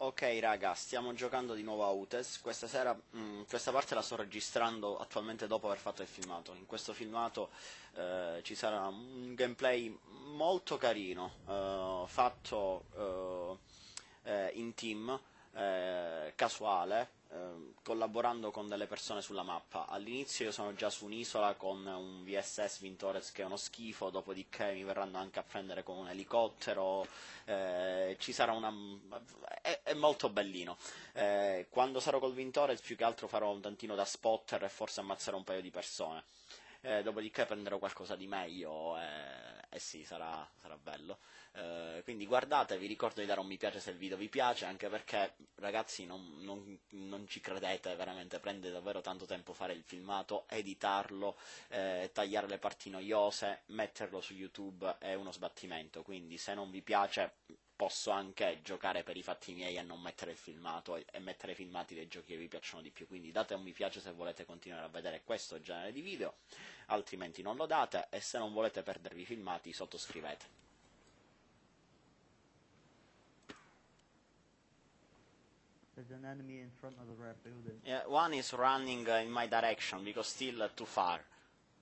Ok raga, stiamo giocando di nuovo a UTES. Questa sera, questa parte la sto registrando attualmente dopo aver fatto il filmato. In questo filmato ci sarà un gameplay molto carino, fatto in team, casuale, collaborando con delle persone sulla mappa. All'inizio io sono già su un'isola con un VSS Vintorez che è uno schifo, dopodiché mi verranno anche a prendere con un elicottero, ci sarà una... è molto bellino. Quando sarò col Vintorez più che altro farò un tantino da spotter e forse ammazzerò un paio di persone, dopodiché prenderò qualcosa di meglio e sì, sarà bello. Quindi guardate, vi ricordo di dare un mi piace se il video vi piace, anche perché ragazzi non ci credete veramente, prende davvero tanto tempo fare il filmato, editarlo, tagliare le parti noiose, metterlo su YouTube è uno sbattimento, quindi se non vi piace posso anche giocare per i fatti miei e non mettere il filmato e mettere i filmati dei giochi che vi piacciono di più. Quindi date un mi piace se volete continuare a vedere questo genere di video, altrimenti non lo date, e se non volete perdervi i filmati sottoscrivete. There's an enemy in front of the red building. Yeah, one is running in my direction because still too far.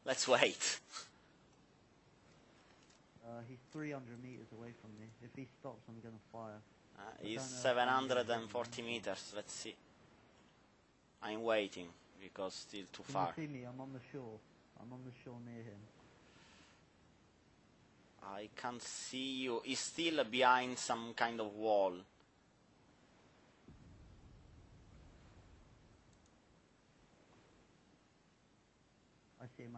Let's wait. He's 300 meters away from me. If he stops, I'm gonna fire. He's 740 meters. Let's see. I'm waiting because still too far. Can you see me? I'm on the shore. I'm on the shore near him. I can't see you. He's still behind some kind of wall. I see him.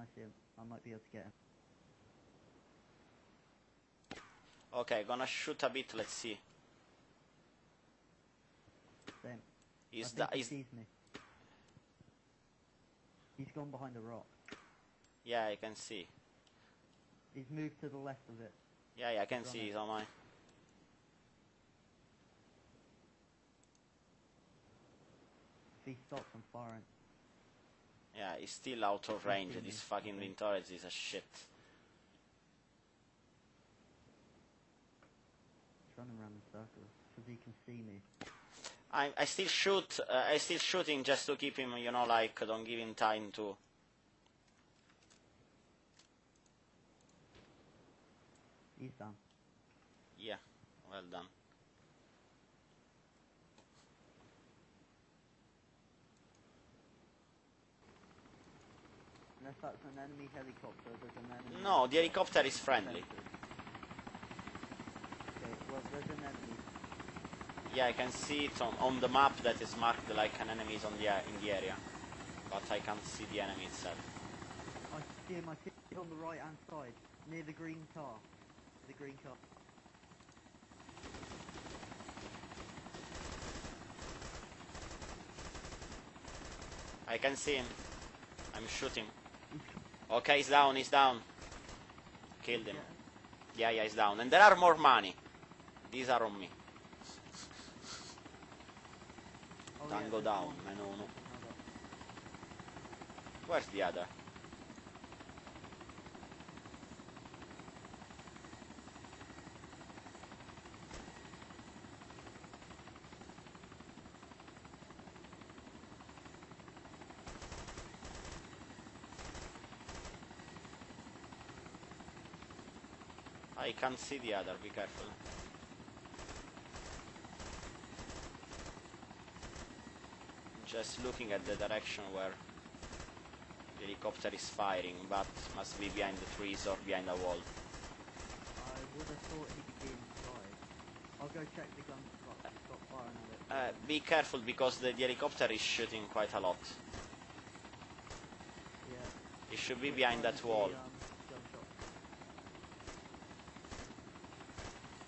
I might be able to get him. Okay, gonna shoot a bit, let's see. Same. He sees me. He's gone behind a rock. Yeah, I can see. He's moved to the left of it. Yeah, I can see, he's on mine. If he stops, I'm firing. Yeah, he's still out of range. This fucking Vintorez is a shit. Running around in circles because he can see me. I still shoot. I still shooting just to keep him, you know, like don't give him time to. He's done. Yeah, well done. Unless that's an enemy helicopter, there's an enemy. No, the helicopter is friendly. Well, there's an enemy. Yeah, I can see it on the map that is marked like an enemy is in the area, but I can't see the enemy itself. I see him. I see him on the right hand side, near the green car. The green car. I can see him. I'm shooting. Okay, he's down. He's down. Killed him. Yeah, he's down. And there are more money. These are on me. Tango down, -1. Where's the other? I can't see the other, be careful. Just looking at the direction where the helicopter is firing, but must be behind the trees or behind a wall. I would have thought he'd be inside. I'll go check the gun spot. He's got firing at it. Be careful because the helicopter is shooting quite a lot. Yeah. It should be behind that wall.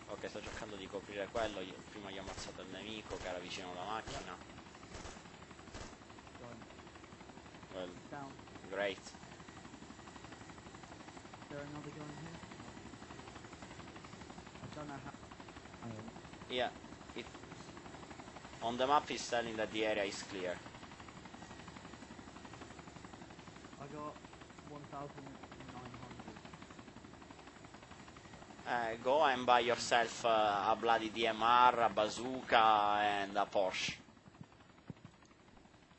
Ok, sto cercando di coprire quello. Prima gli ho ammazzato il nemico che era vicino alla macchina. Well, great. Is there another gun here? I don't know how. Yeah, it on the map is telling that the area is clear. I got 1,900. go and buy yourself a bloody DMR, a bazooka and a Porsche.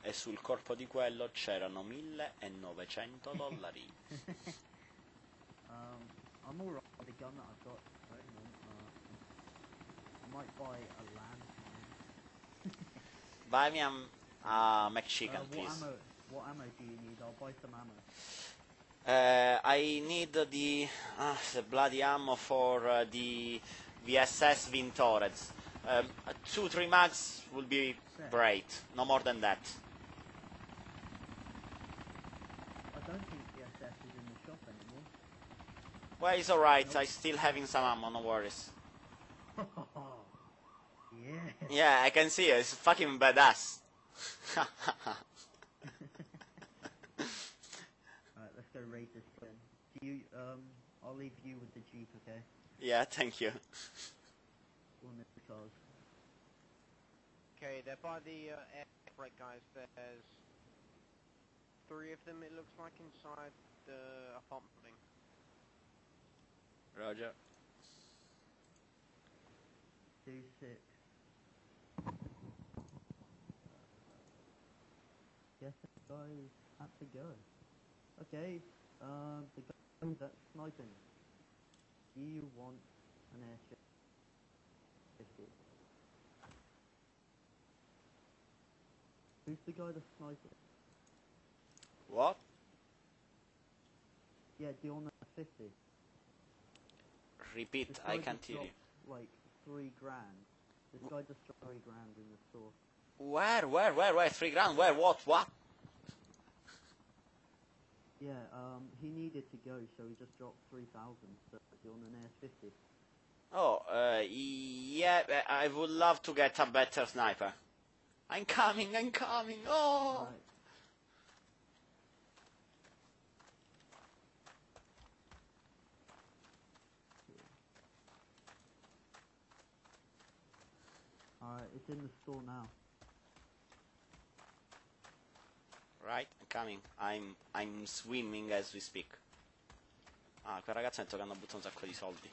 E sul corpo di quello c'erano $1,900. Buy me a McChicken, please. What ammo do you need? I'll buy some ammo. I need the bloody ammo for the VSS Vintorez. 2-3 mags will be great. No more than that. I don't think VSS is in the shop anymore. Well, it's alright. Nope. I'm still having some ammo, no worries. Yeah, I can see it. It's fucking badass. Alright, let's go raid this then. Do you, I'll leave you with the Jeep, okay? Yeah, thank you. We'll miss the cars. Okay, they're by the airport, guys. There's 3 of them, it looks like, inside the apartment building. Roger. 2-6. Yes, the guy is at the gun. Okay, the guy that's sniping. Do you want an airship? Who's the guy that's sniping? What? Yeah, do you want an AS-50? Repeat, I can't hear you. Like, $3,000. This guy just dropped $3,000 in the store. Where? $3,000? Where? What? Yeah, he needed to go, so he just dropped 3,000. So you're on an AS-50. Oh, yeah, I would love to get a better sniper. I'm coming. Oh. Right. Alright, it's in the store now. Right, I'm coming. I'm swimming as we speak. Ah, quel ragazzo ha detto che hanno buttato un sacco di soldi.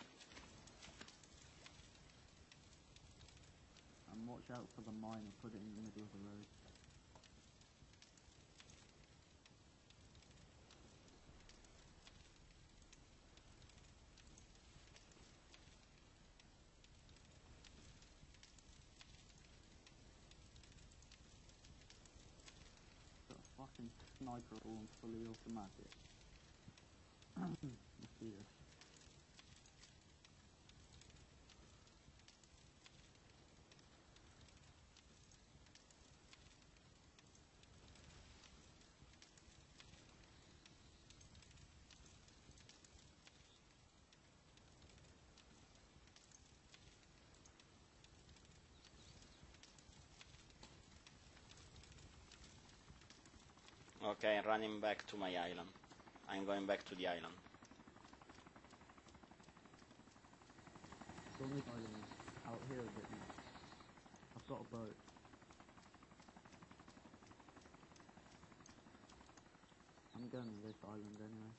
And watch out for the mine and put it in the middle of the road. Sniper all fully automatic. Let's see this. Okay, I'm running back to my island. I'm going back to the island. The only island is out here a bit now. I've got a boat. I'm going to this island anyway.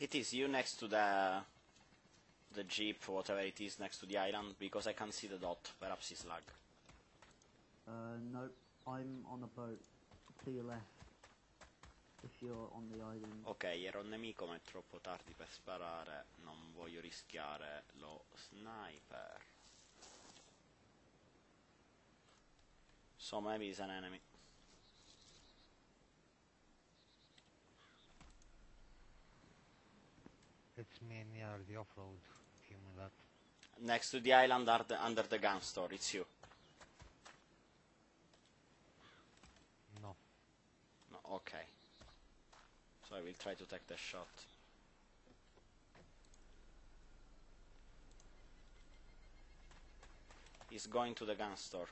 It is you next to the jeep, whatever it is, next to the island, because I can't see the dot. Perhaps it's lag. Nope, I'm on a boat to your left if you're on the island. Ok, ero un nemico ma è troppo tardi per sparare, non voglio rischiare lo sniper. So maybe it's an enemy. It's me near the off-road. Next to the island under the gun store, it's you. No, okay. So I will try to take the shot. He's going to the gun store.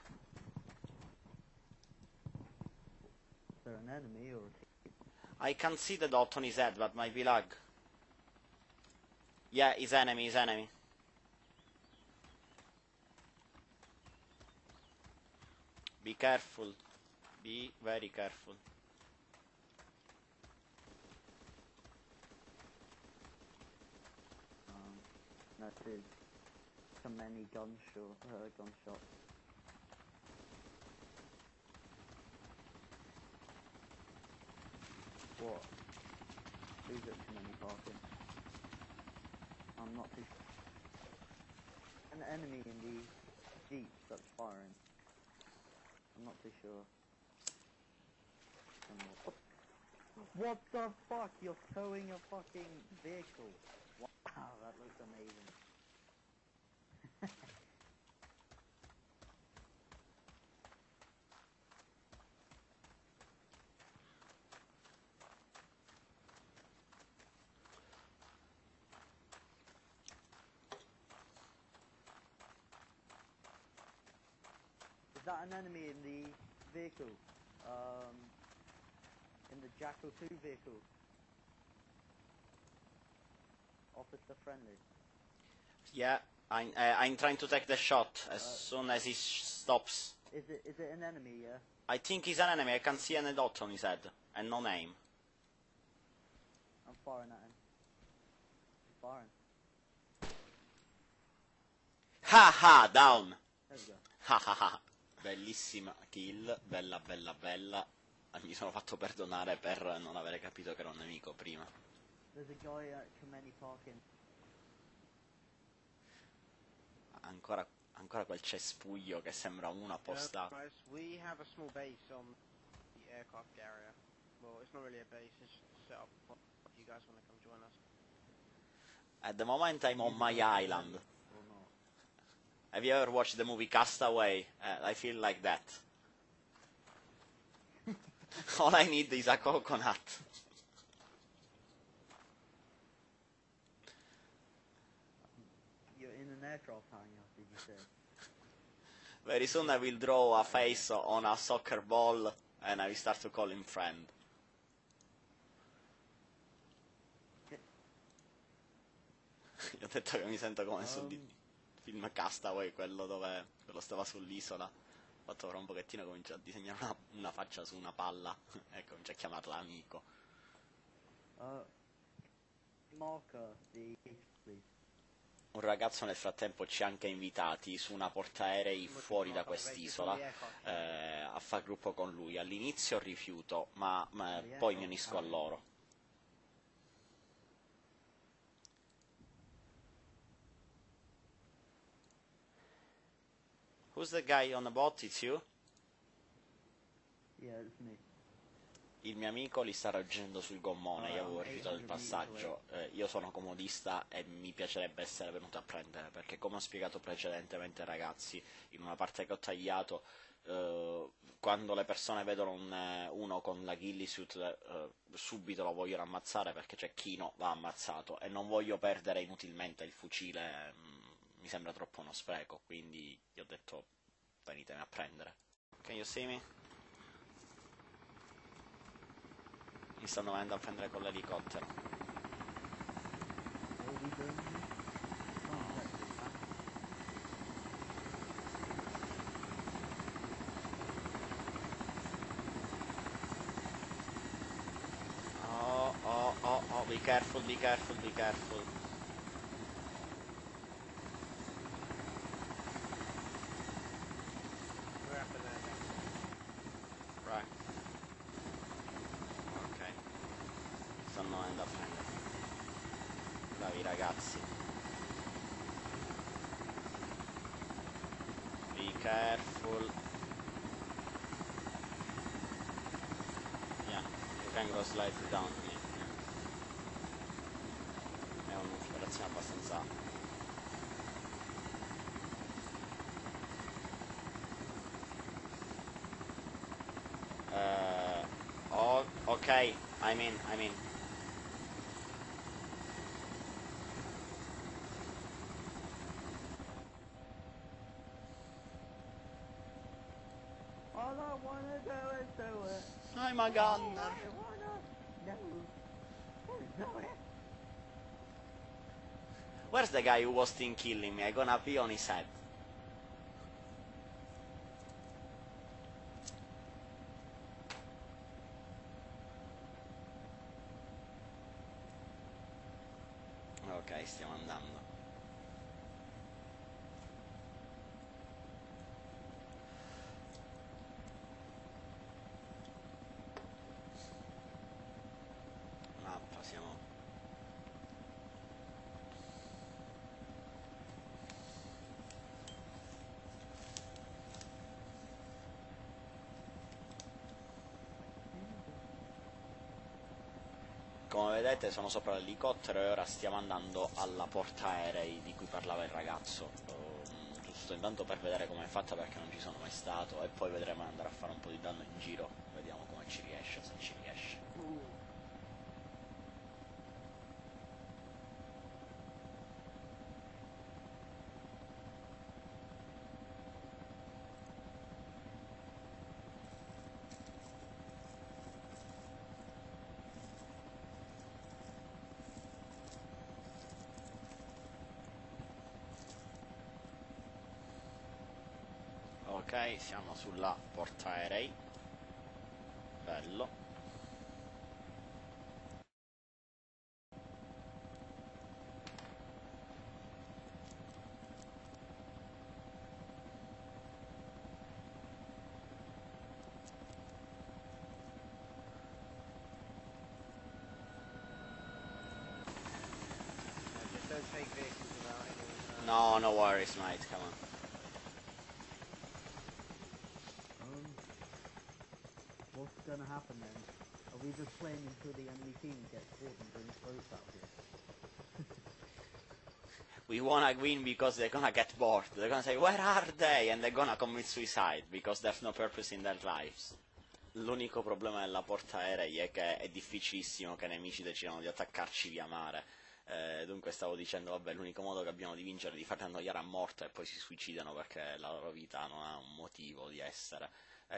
Is there an enemy or? I can't see the dot on his head, but might be lag. Yeah, he's enemy. Be careful. Be very careful. That is so many gunshots. What? These are too many parking. I'm not too... An enemy in the jeep that's firing. I'm not too sure. What the fuck? You're towing a fucking vehicle. Wow, that looks amazing. Is that an enemy in the vehicle? In the Jackal 2 vehicle? Officer friendly. Yeah, I'm trying to take the shot as soon as he stops. Is it an enemy? Yeah. I think he's an enemy. I can see any dot on his head and no name. I'm firing at him. I'm firing. Ha ha! Down. There we go. Ha ha ha! Bellissima kill, bella bella bella. Mi sono fatto perdonare per non avere capito che era un nemico prima. There's a guy at Comeni Parking. Ancora quel cespuglio che sembra uno appostato. We have a small base on the aircraft area. Well, it's not really a base, it's set up if you guys want to come join us. At the moment I'm on my island. Have you ever watched the movie Cast Away? I feel like that. All I need is a coconut. In an aircraft hangar, did you say? Very soon I will draw a face on a soccer ball and I will start to call him friend. Gli ho detto che mi sento come sul film Castaway, quello dove quello stava sull'isola. Ho fatto ora un pochettino, comincia a disegnare una faccia su una palla e comincia a chiamarla amico. Marker, please. Un ragazzo nel frattempo ci ha anche invitati su una portaerei fuori da quest'isola a far gruppo con lui. All'inizio rifiuto, ma poi mi unisco a loro. Who's the guy on the boat? It's you? Yeah, it's me. Il mio amico li sta raggiungendo sul gommone, io avevo rifiutato il passaggio, io sono comodista e mi piacerebbe essere venuto a prendere, perché come ho spiegato precedentemente ragazzi, in una parte che ho tagliato, quando le persone vedono uno con la ghillisuit subito lo vogliono ammazzare, perché c'è Kino va ammazzato e non voglio perdere inutilmente il fucile, mi sembra troppo uno spreco, quindi gli ho detto venitemi a prendere. Can you see me? Mi stanno venendo a prendere con l'elicottero. Oh, be careful. We're up in there. Right. Stanno andando a prendere. Bravi ragazzi. Be careful. Yeah, you can go slightly down here. È un'operazione abbastanza... ok, I'm in. All I wanna do is do it. I'm a gunner. Where's the guy who was team killing me? I'm gonna pee on his head. Ok, stiamo andando. Mappa, siamo... Come vedete sono sopra l'elicottero e ora stiamo andando alla porta aerei di cui parlava il ragazzo, giusto intanto per vedere com'è fatta perché non ci sono mai stato, e poi vedremo di andare a fare un po' di danno in giro, vediamo come ci riesce, se ci riesce. Ok, siamo sulla portaerei, bello. No, no worries mate, come on. What's gonna happen then? Are we just playing until the enemy team gets caught and brings boats up here? We wanna win because they're gonna get bored. They're gonna say, where are they? And they're gonna commit suicide because there's no purpose in their lives. L'unico problema della portaerei è che è difficilissimo che i nemici decidano di attaccarci via mare. Dunque stavo dicendo, vabbè, l'unico modo che abbiamo di vincere è di farli annoiare a morte e poi si suicidano perché la loro vita non ha un motivo di essere.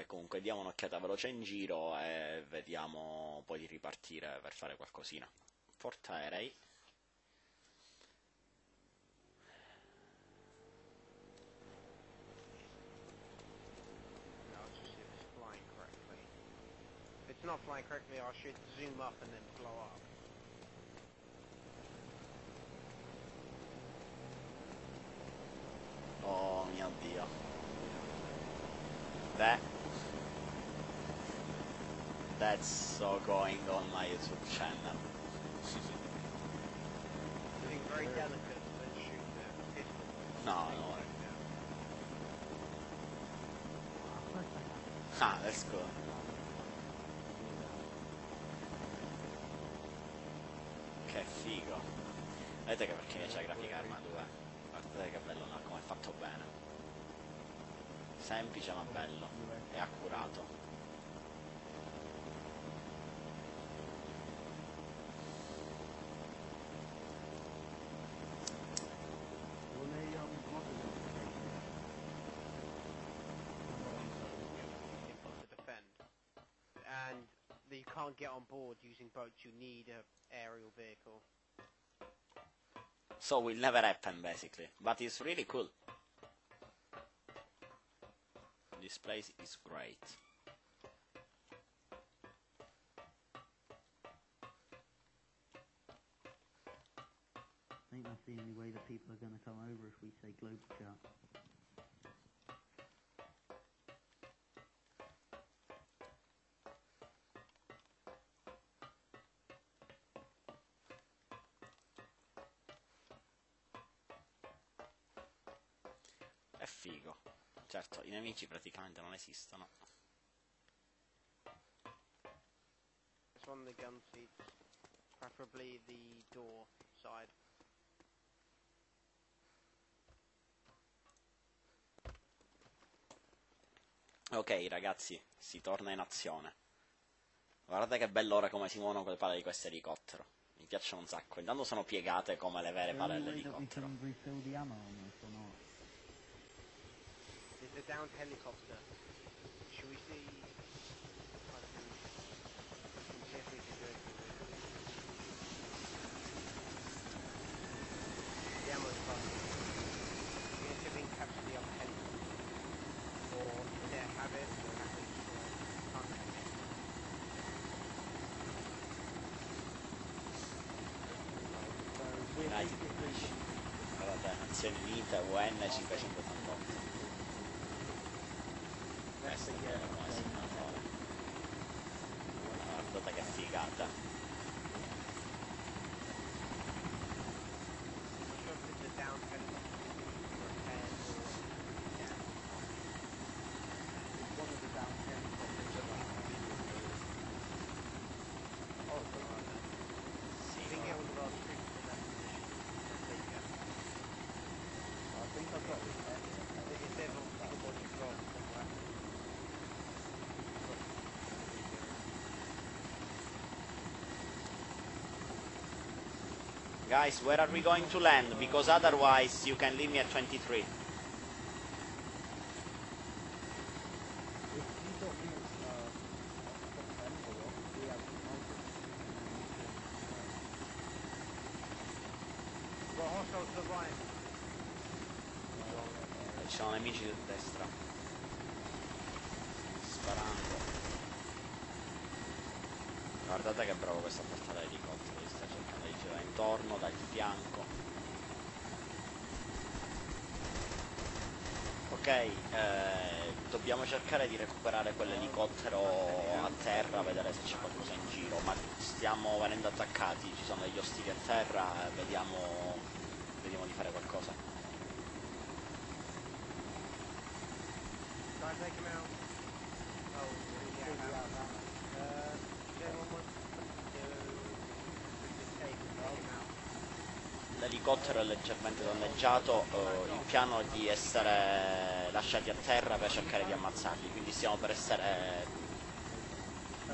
Comunque diamo un'occhiata veloce in giro e vediamo poi di ripartire per fare qualcosina. Portaerei. Oh mio Dio. That's so going on my YouTube channel. Being very delicate when you shoot the pistol. No. Ha, let's go. Che figo. Vedete che perché c'è la grafica Arma 2? Guardate che bello, no? Come è fatto bene. Semplice ma bello e accurato. You can't get on board using boats, you need an aerial vehicle. So will never happen basically, but it's really cool. This place is great. I think that's the only way that people are going to come over if we say global chat. È figo, certo i nemici praticamente non esistono. It's on the gun seat, preferably the door side. Ok ragazzi, si torna in azione. Guardate che bello ora come si muovono con le pale di questo elicottero. Mi piacciono un sacco, intanto sono piegate come le vere pale dell'elicottero. The downed helicopter. Should we see? The ammo is fun. We need to be captured the other helicopter. Or is there a habit or nothing? gennaio 2010. Vabbè, Nazioni Unite, UN 588. Questa è una guardata che figata. Guys, where are we going to land? Because otherwise you can leave me at 23. Ci sono nemici da destra. Sparando. Guardate che bravo questa portata elicottero, gli sta cercando di girare intorno, dal fianco. Ok, dobbiamo cercare di recuperare quell'elicottero a terra, vedere se c'è qualcosa in giro, ma stiamo venendo attaccati, ci sono degli ostili a terra, vediamo di fare qualcosa. Take him out. Oh, yeah, l'elicottero è leggermente danneggiato, il piano è di essere lasciati a terra per cercare di ammazzarli, quindi stiamo per essere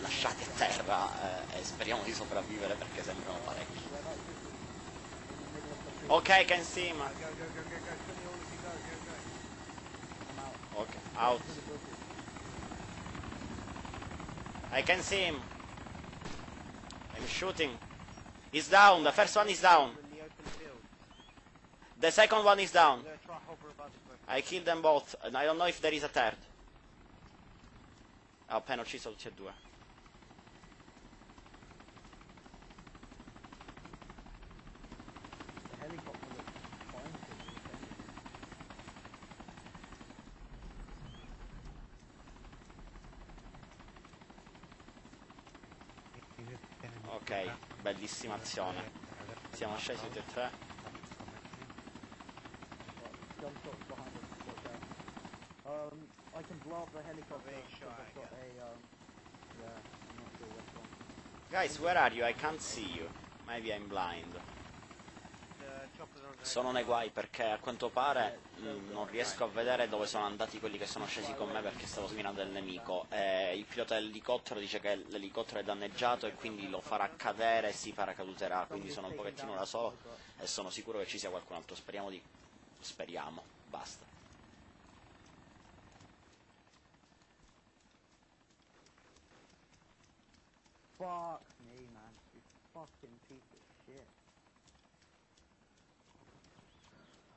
lasciati a terra e speriamo di sopravvivere perché sembrano parecchi. Ok, can see ma. Okay, out. I can see him. I'm shooting. He's down. The first one is down. The second one is down. I killed them both. And I don't know if there is a third. Ho appena ucciso tutti e due. Ok, bellissima azione. Siamo scesi tutti e tre. Guys, where are you? I can't see you. Maybe I'm blind. Sono nei guai perché a quanto pare non riesco a vedere dove sono andati quelli che sono scesi con me perché stavo sminando il nemico. Il pilota dell'elicottero dice che l'elicottero è danneggiato e quindi lo farà cadere e si paracaduterà, quindi sono un pochettino da solo e sono sicuro che ci sia qualcun altro. Speriamo, basta. Fuck me, man. You fucking piece of shit.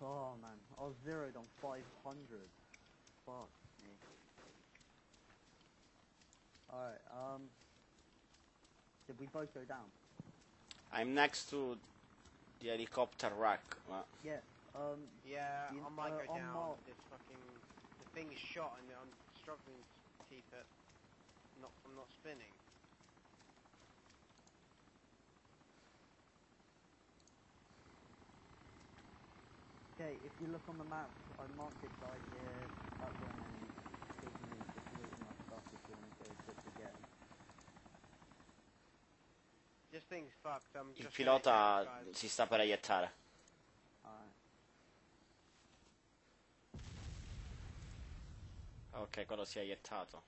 Oh man, I was zeroed on 500. Fuck me. Alright, did we both go down? I'm next to the helicopter wreck. Yeah, I might go down. This fucking... The thing is shot and I'm struggling to keep it... I'm not spinning. Okay, if you look on the map, I marked it right here, that one, and give me just losing my stuff if you want to go to it again. This thing's fucked, I'm just... Il pilota si sta per aiuttare. Alright. Ok, quello si è aiuttato.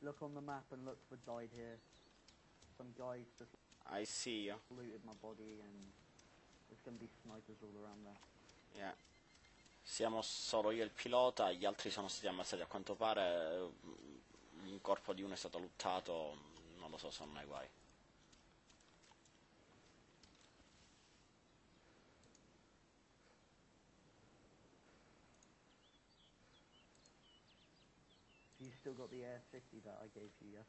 Look on the map and look for died here. Some guys just... I see you. ...looted my body and... There's gonna be snipers all around there. Yeah. Siamo solo io e il pilota, gli altri sono stati ammazzati a quanto pare. Un corpo di uno è stato luttato, non lo so, sono nei guai. You still got the AS-50 that I gave you, yeah?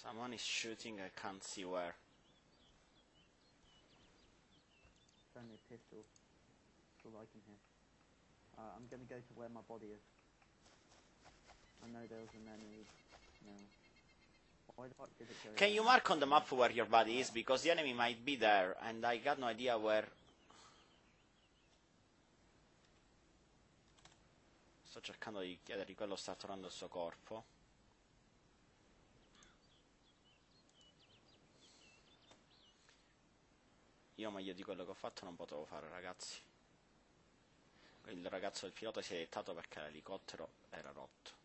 Someone is shooting, I can't see where. Found a pistol. That's all I can hear. I'm gonna go to where my body is. I know there was an enemy now. Why the fuck did it go? Can you mark on the map where your body is? Because the enemy might be there, and I got no idea where. Sto cercando di chiedergli, quello sta trovando il suo corpo. Io meglio di quello che ho fatto non potevo fare, ragazzi. Il ragazzo del pilota si è dettato perché l'elicottero era rotto.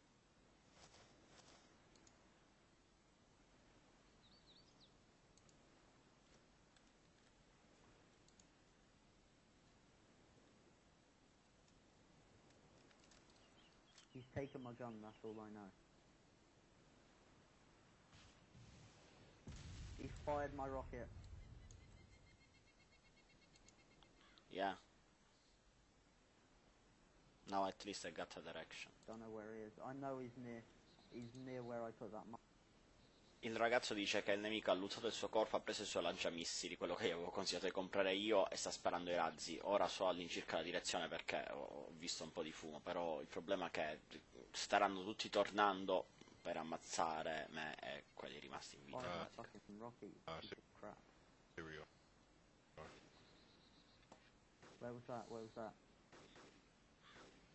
He's taken my gun, that's all I know. He fired my rocket. Yeah. Now at least I got a direction. Don't know where he is. I know he's near where I put that map. Il ragazzo dice che il nemico ha lootato il suo corpo, ha preso il suo lanciamissili, quello che io avevo consigliato di comprare io, e sta sparando i razzi. Ora so all'incirca la direzione perché ho visto un po' di fumo, però il problema è che staranno tutti tornando per ammazzare me e quelli rimasti in vita. Where was that? Where was that?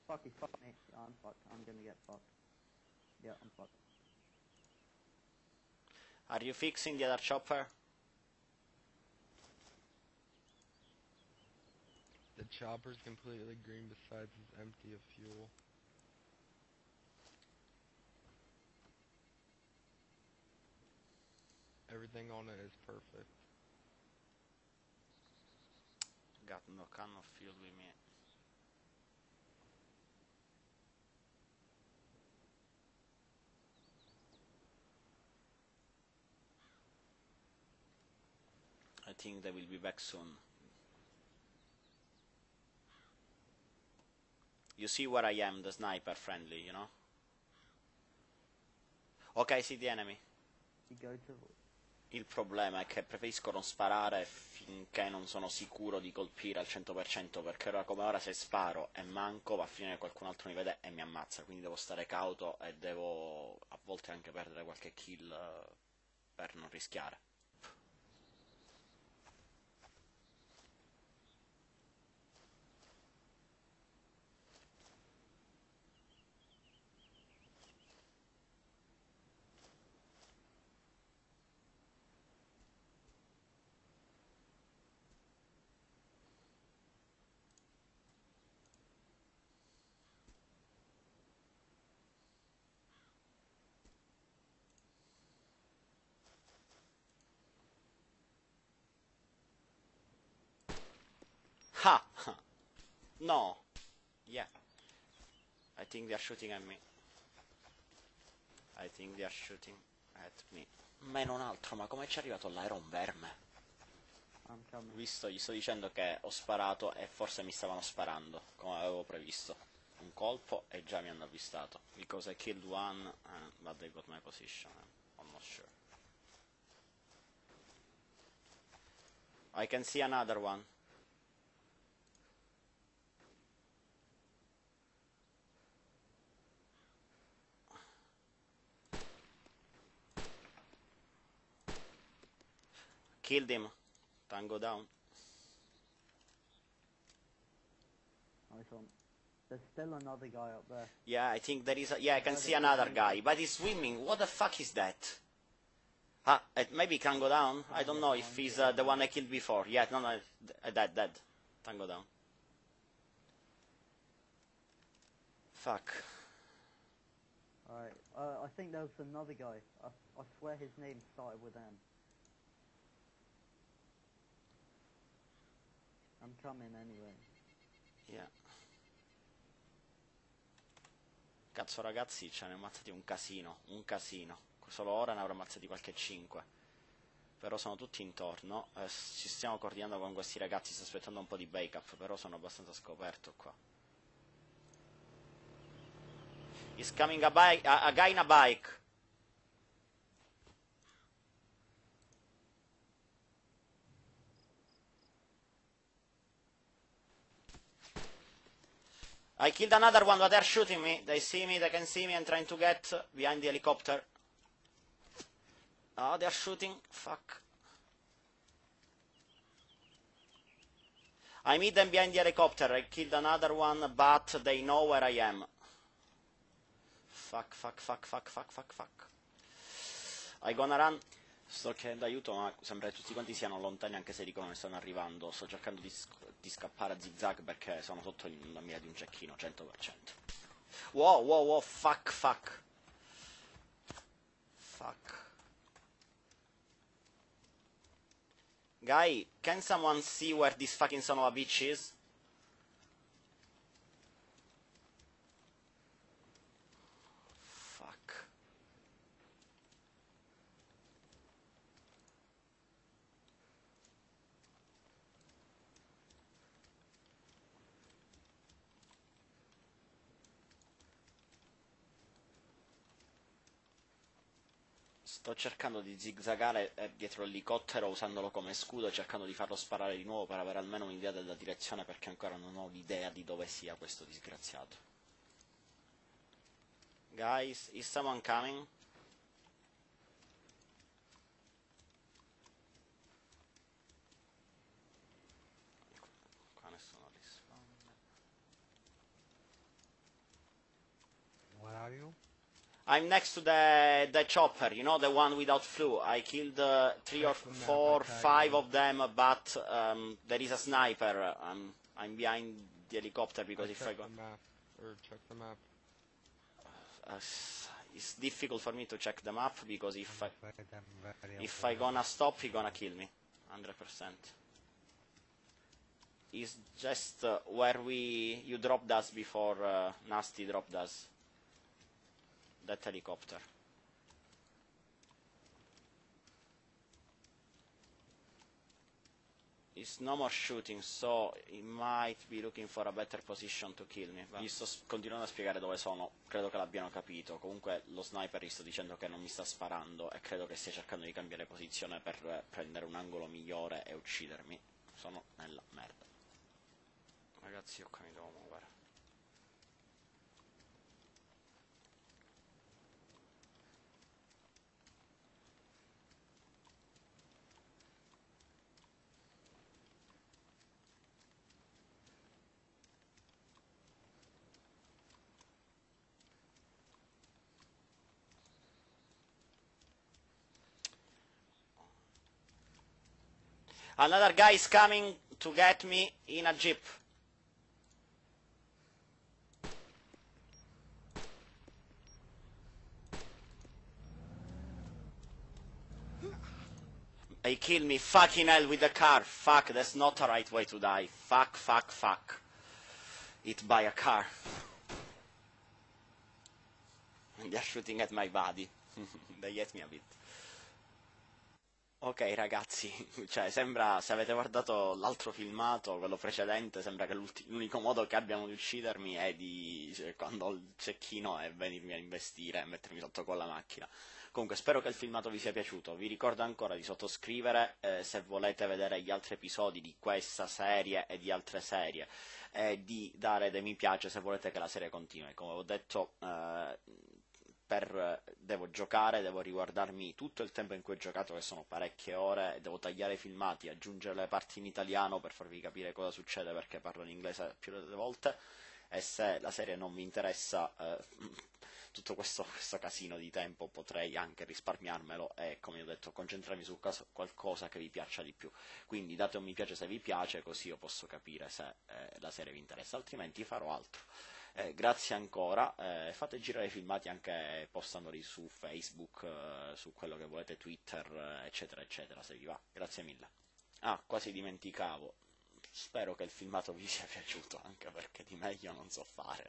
Fuck, he fucked me. Oh, I'm fucked. I'm gonna get fucked. Yeah, I'm fucked. Are you fixing the other chopper? The chopper's completely green, besides it's empty of fuel. Everything on it is perfect. Got no can of fuel with me. I think they will be back soon. You see where I am, the sniper friendly, you know? Ok, I see the enemy. Il problema è che preferisco non sparare finché non sono sicuro di colpire al 100%, perché ora come ora se sparo e manco va a finire che qualcun altro mi vede e mi ammazza, quindi devo stare cauto e devo a volte anche perdere qualche kill per non rischiare. Ha! No! Yeah. I think they are shooting at me. I think they are shooting at me. Ma non altro, ma come ci è arrivato là? Era un verme. Visto, gli sto dicendo che ho sparato e forse mi stavano sparando, come avevo previsto. Un colpo e già mi hanno avvistato. Because I killed one, but they got my position. I'm not sure. I can see another one. Killed him. Tango down. There's still another guy up there. Yeah, I think there is a... Yeah, I can see another guy, but he's swimming. What the fuck is that? Ah, maybe Tango down? I don't know if he's the one I killed before. Yeah, no, no, dead. Tango down. Fuck. Alright, I think there was another guy. I swear his name started with M. I'm coming anyway. Yeah. Cazzo ragazzi, ce ne ammazzati un casino, un casino. Solo ora ne avrò ammazzati qualche 5. Però sono tutti intorno. Ci stiamo coordinando con questi ragazzi, sto aspettando un po' di backup, però sono abbastanza scoperto qua. Is coming a guy in a bike. I killed another one, but they're shooting me. They see me, they can see me. I'm trying to get behind the helicopter. Oh, they're shooting. Fuck. I meet them behind the helicopter. I killed another one, but they know where I am. Fuck, fuck, fuck, fuck, fuck, fuck, fuck. I gonna run. Sto chiedendo aiuto, ma sembra che tutti quanti siano lontani, anche se dicono che stanno arrivando. Sto cercando di scappare a zigzag perché sono sotto la mira di un cecchino, 100%. Wow, wow, wow, fuck, fuck. Fuck. Guy, can someone see where this fucking son of a bitch is? Fuck. Sto cercando di zigzagare dietro l'elicottero usandolo come scudo, cercando di farlo sparare di nuovo per avere almeno un'idea della direzione, perché ancora non ho l'idea di dove sia questo disgraziato. Guys, is someone coming? Qua nessuno risponde. Where are you? I'm next to the chopper, you know, the one without flu. I killed 3 or 4, 5 of them, but there is a sniper. I'm behind the helicopter because if I go... Check the map. It's difficult for me to check the map because if I gonna stop, he gonna kill me, 100%. It's just where you dropped us before Nasty dropped us. That helicopter. It's no more shooting, so he might be looking for a better position to kill me. Gli sto continuando a spiegare dove sono, credo che l'abbiano capito. Comunque lo sniper gli sto dicendo che non mi sta sparando e credo che stia cercando di cambiare posizione per prendere un angolo migliore e uccidermi. Sono nella merda. Ragazzi, io qua mi devo muovere. Another guy is coming to get me in a jeep. They killed me fucking hell with the car. Fuck, that's not the right way to die. Fuck, fuck, fuck. Hit by a car. And they're shooting at my body. They hit me a bit. Ok ragazzi, cioè sembra, se avete guardato l'altro filmato, quello precedente, sembra che l'unico modo che abbiano di uccidermi è quando ho il cecchino è venirmi a investire e mettermi sotto con la macchina. Comunque spero che il filmato vi sia piaciuto, vi ricordo ancora di sottoscrivere se volete vedere gli altri episodi di questa serie e di altre serie, di dare dei mi piace se volete che la serie continui. Come ho detto... devo giocare, devo riguardarmi tutto il tempo in cui ho giocato, che sono parecchie ore, e devo tagliare i filmati, aggiungere le parti in italiano per farvi capire cosa succede, perché parlo in inglese più delle volte, e se la serie non vi interessa tutto questo casino di tempo potrei anche risparmiarmelo e, come ho detto, concentrarmi su qualcosa che vi piaccia di più. Quindi date un mi piace se vi piace, così io posso capire se la serie vi interessa, altrimenti farò altro. Grazie ancora, fate girare i filmati, anche postandoli su Facebook, su quello che volete, Twitter, eccetera eccetera, se vi va. Grazie mille. Ah, quasi dimenticavo, spero che il filmato vi sia piaciuto, anche perché di meglio non so fare.